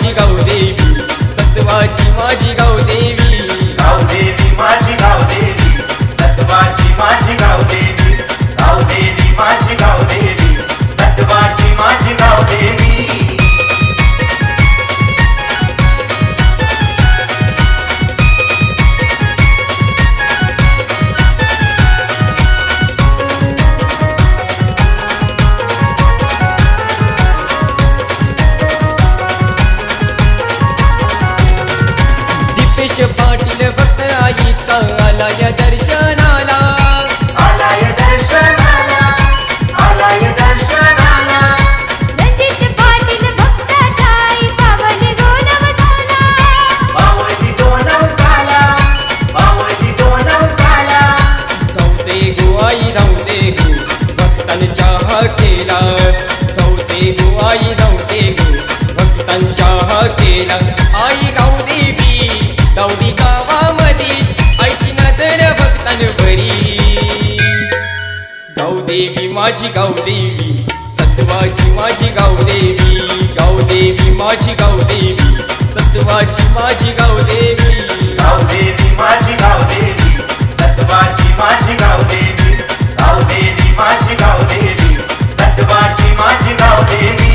माझी गावदेवी, सत्वाची माझी गावदेवी, गावदेवी माझी गावदेवी, सत्वाची माझी गावदेवी, गावदेवी माझी गावदेवी, सत्वाची माझी गावदेवी. पाटील भक्त आईचा आलाय दर्शनाला, आलाय दर्शनाला, आलाय दर्शनाला. रणजित पाटील भक्ताच्या आई पावली दोनव झाला, पावली दोनव झाला, पावली दोनव झाला. धवते गुवाई धवते गु भक्तांच्या हकेला, धवते गुवाई धवते गु भक्तांच्या हकेला. आई गावदेवी दाऊदी गावामध्ये आईची नजर भक्तांवरी. गावदेवी माझी गावदेवी, सत्वाची माझी गावदेवी, गावदेवी माझी गावदेवी, सत्वाची माझी गावदेवी, गावदेवी माझी गावदेवी, सत्वाची माझी गावदेवी, गावदेवी माझी गावदेवी, सत्वाची माझी गावदेवी. माझी गावदेवी,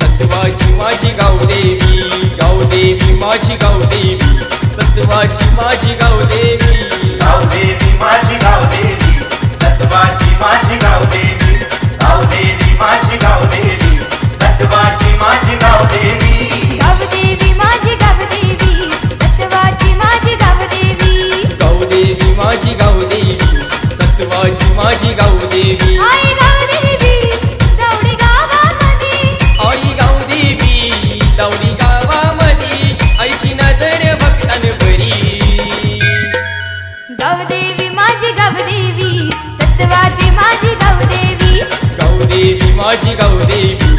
सत्वाची माझी गावदेवी, गावदेवी माझी गावदेवी, सत्वाची माझी गावदेवी, गावदेवी माझी गावदेवी, सत्वाची माझी गावदेवी, गावदेवी माझी गावदेवी, सत्वाची माझी गावदेवी, गावदेवी माझी गावदेवी, सत्वाची माझी गावदेवी, गावदेवी माझी गावदेवी, सत्वाची माझी गावदेवी. गावदेवी माझी गावदेवी, सत्वाची माझी गावदेवी, गावदेवी माझी गावदेवी.